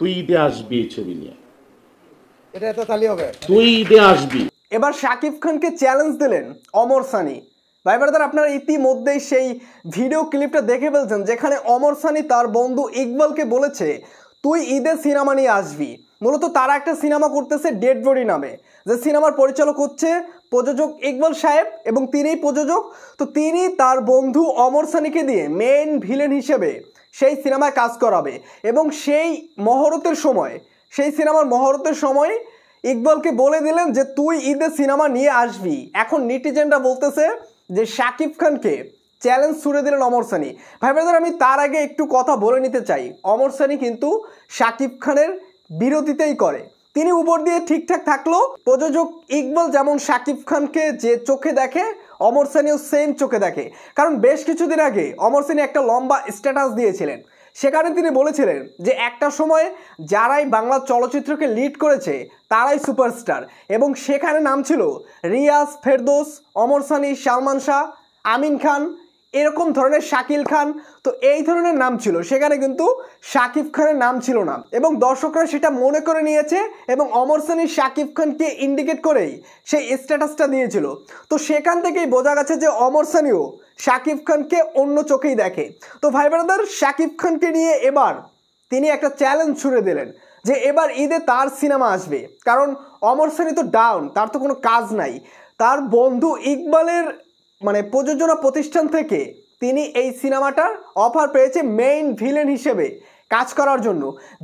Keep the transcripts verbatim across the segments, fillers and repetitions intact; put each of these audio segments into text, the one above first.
তুই ঈদে আসবি এই ছবি নিয়ে, এটা এত তালি হবে, তুই ঈদে আসবি। এবার শাকিব খানকে চ্যালেঞ্জ দিলেন ওমর সানি। ভাই ব্রাদার, আপনারা ইতিমধ্যেই সেই ভিডিও ক্লিপটা দেখে ফেলছেন যেখানে ওমর সানি তার বন্ধু ইকবালকে বলেছে তুই ঈদে সিনেমা নিয়ে আসবি। মূলত তারা একটা সিনেমা করতেছে ডেডবডি নামে, যে সিনেমার পরিচালক হচ্ছে প্রযোজক ইকবাল সাহেব এবং তিনিই প্রযোজক। তো তিনি তার বন্ধু ওমর সানিকে দিয়ে মেন ভিলেন হিসেবে সেই সিনেমায় কাজ করাবে এবং সেই মহরতের সময় সেই সিনেমার মহরতের সময় ইকবালকে বলে দিলেন যে তুই ঈদে সিনেমা নিয়ে আসবি। এখন নেটিজেনরা বলতেছে যে শাকিব খানকে চ্যালেঞ্জ ছুড়ে দিলেন ওমর সানি। ভাই ব্রাদার, আমি তার আগে একটু কথা বলে নিতে চাই, ওমর সানি কিন্তু শাকিব খানের বিরোধিতাই করে। তিনি উপর দিয়ে ঠিকঠাক থাকলো, প্রযোজক ইকবাল যেমন শাকিব খানকে যে চোখে দেখে ওমর সানিও সেম চোখে দেখে। কারণ বেশ কিছুদিন আগে ওমর সানি একটা লম্বা স্ট্যাটাস দিয়েছিলেন, সেখানে তিনি বলেছিলেন যে একটা সময় যারাই বাংলা চলচ্চিত্রকে লিড করেছে তারাই সুপারস্টার, এবং সেখানে নাম ছিল রিয়াজ, ফেরদৌস, ওমর সানি, সালমান শাহ, আমিন খান, এরকম ধরনের শাকিল খান, তো এই ধরনের নাম ছিল। সেখানে কিন্তু শাকিব খানের নাম ছিল না এবং দর্শকরা সেটা মনে করে নিয়েছে এবং ওমর সানি শাকিব খানকে ইন্ডিকেট করেই সেই স্ট্যাটাসটা দিয়েছিল। তো সেখান থেকেই বোঝা গেছে যে ওমর সানিও শাকিব খানকে অন্য চোখেই দেখে। তো ভাই ব্রাদার, শাকিব খানকে নিয়ে এবার তিনি একটা চ্যালেঞ্জ ছুড়ে দিলেন যে এবার ঈদে তার সিনেমা আসবে, কারণ ওমর সানি তো ডাউন, তার তো কোনো কাজ নাই। তার বন্ধু ইকবালের মানে প্রযোজনা প্রতিষ্ঠান থেকে তিনি এই সিনেমাটার অফার পেয়েছে মেইন ভিলেন হিসেবে কাজ করার জন্য,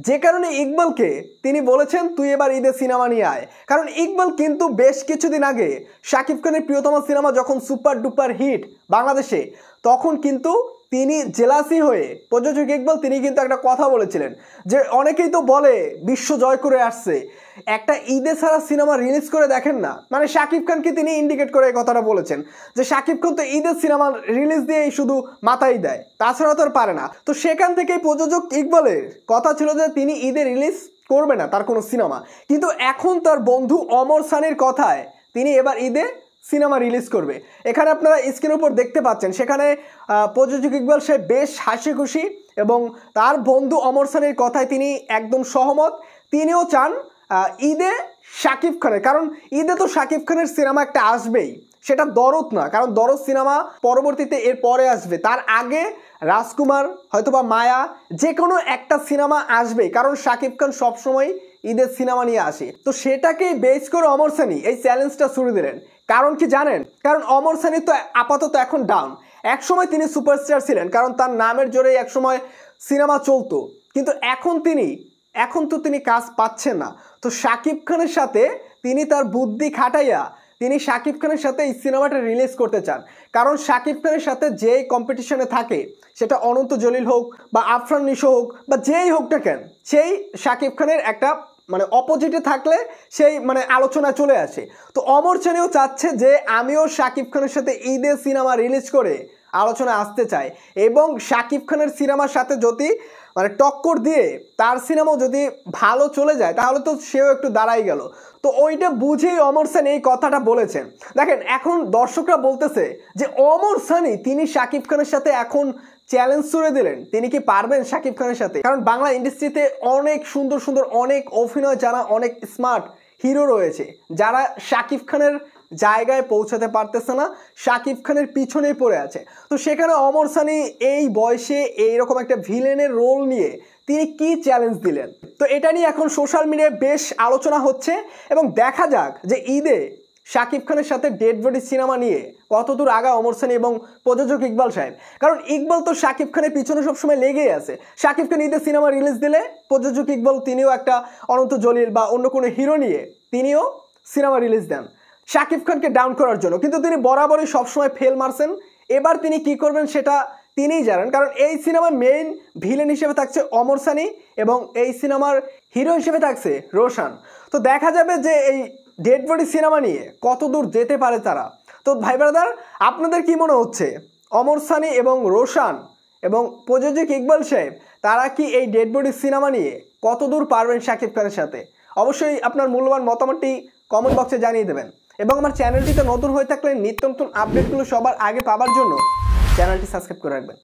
যে কারণে ইকবালকে তিনি বলেছেন তুই এবার ঈদে সিনেমা নিয়ে আয়। কারণ ইকবাল কিন্তু বেশ কিছুদিন আগে শাকিব খানের প্রিয়তমা সিনেমা যখন সুপার ডুপার হিট বাংলাদেশে, তখন কিন্তু তিনি জেলাসি হয়ে প্রযোজক ইকবাল তিনি কিন্তু একটা কথা বলেছিলেন যে অনেকেই তো বলে বিশ্ব জয় করে আসছে, একটা ঈদে ছাড়া সিনেমা রিলিজ করে দেখেন না। মানে শাকিব খানকে তিনি ইন্ডিকেট করে এই কথাটা বলেছেন যে শাকিব খান তো ঈদের সিনেমা রিলিজ দিয়েই শুধু মাথায় দেয়, তাছাড়া তো আর পারে না। তো সেখান থেকেই প্রযোজক ইকবালের কথা ছিল যে তিনি ঈদে রিলিজ করবে না তার কোনো সিনেমা, কিন্তু এখন তার বন্ধু ওমর সানির কথায় তিনি এবার ঈদে সিনেমা রিলিজ করবে। এখানে আপনারা স্ক্রিনের উপর দেখতে পাচ্ছেন সেখানে প্রযোজক ইকবাল সাহেব বেশ হাসি খুশি এবং তার বন্ধু ওমর সানির কথায় তিনি একদম সহমত। তিনিও চান ঈদে শাকিব খানের, কারণ ঈদে তো শাকিব খানের সিনেমা একটা আসবেই, সেটা দরদ না, কারণ দরদ সিনেমা পরবর্তীতে এর পরে আসবে, তার আগে রাজকুমার হয়তোবা মায়া যে কোনো একটা সিনেমা আসবে, কারণ শাকিব খান সবসময় ঈদের সিনেমা নিয়ে আসে। তো সেটাকেই বেস করে ওমর সানি এই চ্যালেঞ্জটা শুরু দিলেন। কারণ কি জানেন, কারণ ওমর সানি তো আপাতত এখন ডাউন, একসময় তিনি সুপারস্টার ছিলেন, কারণ তার নামের জোরেই একসময় সিনেমা চলতো, কিন্তু এখন তিনি এখন তো তিনি কাজ পাচ্ছেন না। তো শাকিব খানের সাথে তিনি তার বুদ্ধি খাটাইয়া তিনি শাকিব খানের সাথে এই সিনেমাটা রিলিজ করতে চান, কারণ শাকিব খানের সাথে যেই কম্পিটিশনে থাকে, সেটা অনন্তা জলিল হোক বা আফরান নিশো হোক বা যেই হোক না কেন, সেই শাকিব খানের একটা মানে অপোজিটে থাকলে সেই মানে আলোচনা চলে আসে। তো ওমর সানিও চাচ্ছে যে আমিও শাকিব খানের সাথে ঈদে সিনেমা রিলিজ করে আলোচনা আসতে চাই, এবং শাকিব খানের সিনেমার সাথে যদি মানে টক্কর দিয়ে তার সিনেমাও যদি ভালো চলে যায় তাহলে তো সেও একটু দাঁড়াই গেল। তো ওইটা বুঝেই ওমর সানি এই কথাটা বলেছেন। দেখেন, এখন দর্শকরা বলতেছে যে ওমর সানি তিনি শাকিব খানের সাথে এখন চ্যালেঞ্জ ছুড়ে দিলেন, তিনি কি পারবেন শাকিব খানের সাথে? কারণ বাংলা ইন্ডাস্ট্রিতে অনেক সুন্দর সুন্দর অনেক অভিনয় জানা অনেক স্মার্ট হিরো রয়েছে যারা শাকিব খানের জায়গায় পৌঁছাতে পারতেছে না, শাকিব খানের পিছনেই পড়ে আছে। তো সেখানে ওমর সানি এই বয়সে এইরকম একটা ভিলেনের রোল নিয়ে তিনি কি চ্যালেঞ্জ দিলেন, তো এটা নিয়ে এখন সোশ্যাল মিডিয়ায় বেশ আলোচনা হচ্ছে এবং দেখা যাক যে ঈদে শাকিব খানের সাথে ডেডবডি সিনেমা নিয়ে কতদূর আগায় ওমর সানি এবং প্রযোজক ইকবাল সাহেব। কারণ ইকবাল তো শাকিব খানের পিছনে সবসময় লেগেই আছে, শাকিব খান ঈদের সিনেমা রিলিজ দিলে প্রযোজক ইকবাল তিনিও একটা অনন্ত জলিল বা অন্য কোনো হিরো নিয়ে তিনিও সিনেমা রিলিজ দেন শাকিব খানকে ডাউন করার জন্য, কিন্তু তিনি বরাবরই সবসময় ফেল মারছেন। এবার তিনি কি করবেন সেটা তিনিই জানেন, কারণ এই সিনেমার মেইন ভিলেন হিসেবে থাকছে ওমর সানি এবং এই সিনেমার হিরো হিসেবে থাকছে রোশান। তো দেখা যাবে যে এই ডেডবডি সিনেমা নিয়ে কতদূর যেতে পারে তারা। তো ভাই ব্রাদার, আপনাদের কি মনে হচ্ছে ওমর সানি এবং রোশান এবং প্রযোজক ইকবাল সাহেব তারা কি এই ডেডবডি সিনেমা নিয়ে কতদূর পারবেন শাকিব খানের সাথে? অবশ্যই আপনার মূল্যবান মতামতটি কমেন্ট বক্সে জানিয়ে দেবেন, এবং আমার চ্যানেলটিতে নতুন হয়ে থাকলে নিত্য নতুন আপডেটগুলো সবার আগে পাওয়ার জন্য চ্যানেলটি সাবস্ক্রাইব করে রাখবেন।